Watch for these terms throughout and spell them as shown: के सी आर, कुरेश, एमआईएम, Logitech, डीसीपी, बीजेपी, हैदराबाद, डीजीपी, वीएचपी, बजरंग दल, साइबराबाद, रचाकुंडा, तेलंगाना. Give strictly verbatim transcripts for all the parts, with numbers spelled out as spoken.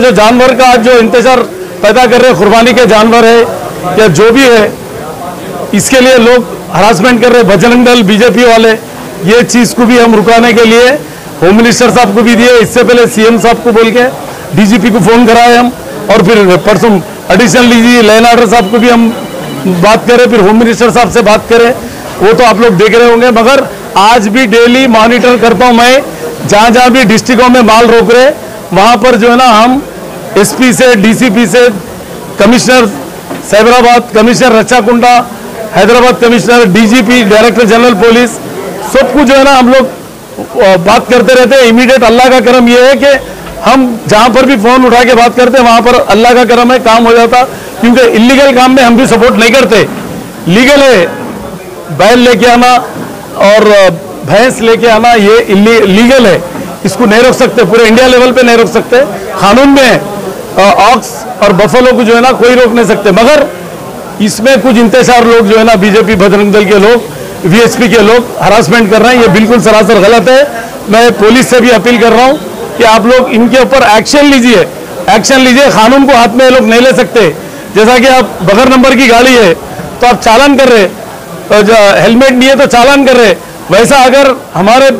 जो जानवर का आज जो इंतजार पैदा कर रहे, कुर्बानी के जानवर है या जो भी है, इसके लिए लोग हरासमेंट कर रहे बजरंग दल बीजेपी वाले। ये चीज़ को भी हम रुकाने के लिए होम मिनिस्टर साहब को भी दिए, इससे पहले सीएम साहब को बोल के डीजीपी को फ़ोन कराए हम, और फिर परसों एडिशनल डीजी लैंड आर्डर साहब को भी हम बात करें, फिर होम मिनिस्टर साहब से बात करें। वो तो आप लोग देख रहे होंगे, मगर आज भी डेली मॉनिटर करता हूँ मैं, जहाँ जहाँ भी डिस्ट्रिक्टों में माल रोक रहे वहाँ पर जो है ना हम एसपी से, डीसीपी से, commissioner साइबराबाद, commissioner रचाकुंडा, हैदराबाद commissioner, डीजीपी, director general police, सब कुछ जो है ना हम लोग बात करते रहते हैं। इमीडिएट अल्लाह का करम यह है कि हम जहाँ पर भी फ़ोन उठा के बात करते हैं वहाँ पर अल्लाह का करम है, काम हो जाता, क्योंकि इलीगल काम में हम भी सपोर्ट नहीं करते। लीगल है, बैल लेके आना और भैंस लेके आना ये इलीगल है, इसको नहीं रोक सकते, पूरे इंडिया लेवल पे नहीं रोक सकते, कानून में है। ऑक्स और बफेलो को जो है ना कोई रोक नहीं सकते, मगर इसमें कुछ इंतजार लोग जो है ना बीजेपी, बजरंग दल के लोग, वीएचपी के लोग हरासमेंट कर रहे हैं। ये बिल्कुल सरासर गलत है। मैं पुलिस से भी अपील कर रहा हूँ कि आप लोग इनके ऊपर एक्शन लीजिए, एक्शन लीजिए। कानून को हाथ में ये लोग नहीं ले सकते। जैसा कि आप बगैर नंबर की गाड़ी है तो आप चालान कर रहे, तो हेलमेट नहीं है तो चालान कर रहे, वैसा अगर हमारे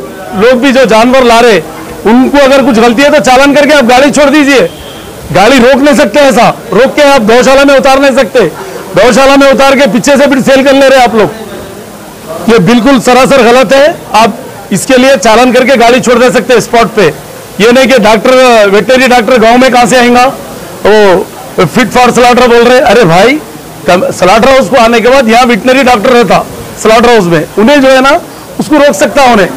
लोग भी जो जानवर ला रहे उनको अगर कुछ गलती है तो चालान करके आप गाड़ी छोड़ दीजिए। गाड़ी रोक नहीं सकते, ऐसा रोक के आप गौशाला में उतार नहीं सकते, गौशाला में उतार के पीछे से फिर सेल कर ले रहे आप लोग। ये बिल्कुल सरासर गलत है। आप इसके लिए चालान करके गाड़ी छोड़ दे सकते स्पॉट पे। ये नहीं कि डॉक्टर, वेटनरी डॉक्टर गाँव में कहाँ से आएगा, वो फिट फॉर स्लॉटर बोल रहे। अरे भाई, स्लॉटर हाउस को आने के बाद यहाँ वेटनरी डॉक्टर रहता स्लॉटर हाउस में, उन्हें जो है ना उसको रोक सकता उन्हें।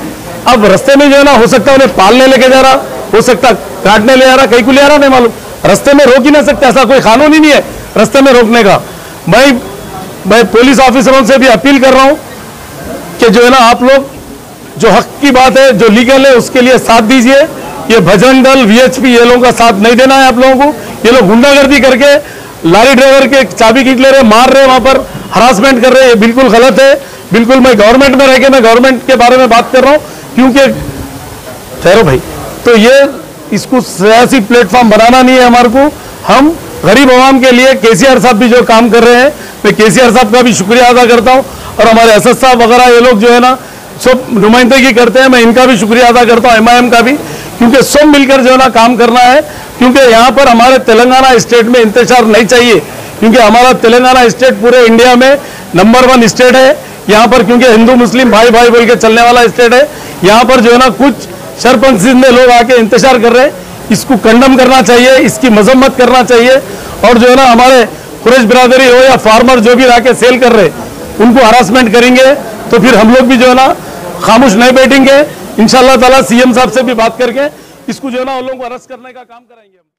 अब रास्ते में जो है ना हो सकता है उन्हें पालने लेके जा रहा, हो सकता काटने ले जा रहा, कहीं को ले जा रहा, नहीं मालूम। रास्ते में रोक ही नहीं सकता, ऐसा कोई कानून ही नहीं है रास्ते में रोकने का। मैं मैं पुलिस ऑफिसरों से भी अपील कर रहा हूँ कि जो है ना आप लोग जो हक की बात है, जो लीगल है, उसके लिए साथ दीजिए। ये बजरंग दल, वीएचपी, ये लोगों का साथ नहीं देना है आप लोगों को। ये लोग गुंडागर्दी करके लारी ड्राइवर के चाबी खींच ले रहे, मार रहे, वहाँ पर हरासमेंट कर रहे, ये बिल्कुल गलत है। बिल्कुल मैं गवर्नमेंट में रह के मैं गवर्नमेंट के बारे में बात कर रहा हूँ, क्योंकि ठहरो भाई, तो ये इसको सियासी प्लेटफॉर्म बनाना नहीं है हमारे को। हम गरीब आवाम के लिए, के सी आर साहब भी जो काम कर रहे हैं, मैं के सी आर साहब का भी शुक्रिया अदा करता हूँ, और हमारे असद साहब वगैरह ये लोग जो है ना सब नुमाइंदगी करते हैं, मैं इनका भी शुक्रिया अदा करता हूँ, एमआईएम का भी, क्योंकि सब मिलकर जो है ना काम करना है। क्योंकि यहाँ पर हमारे तेलंगाना स्टेट में इंतजार नहीं चाहिए, क्योंकि हमारा तेलंगाना स्टेट पूरे इंडिया में नंबर वन स्टेट है। यहाँ पर क्योंकि हिंदू मुस्लिम भाई भाई बोल के चलने वाला स्टेट है, यहाँ पर जो है ना कुछ सरपंच में लोग आके इंतजार कर रहे हैं, इसको कंडम करना चाहिए, इसकी मजम्मत करना चाहिए। और जो है ना हमारे कुरेश बिरादरी हो या फार्मर जो भी आके सेल कर रहे उनको हरासमेंट करेंगे तो फिर हम लोग भी जो है ना खामोश नहीं बैठेंगे। इंशाल्लाह ताला सीएम साहब से भी बात करके इसको जो है ना उन लोगों को अरेस्ट करने का काम कराएंगे।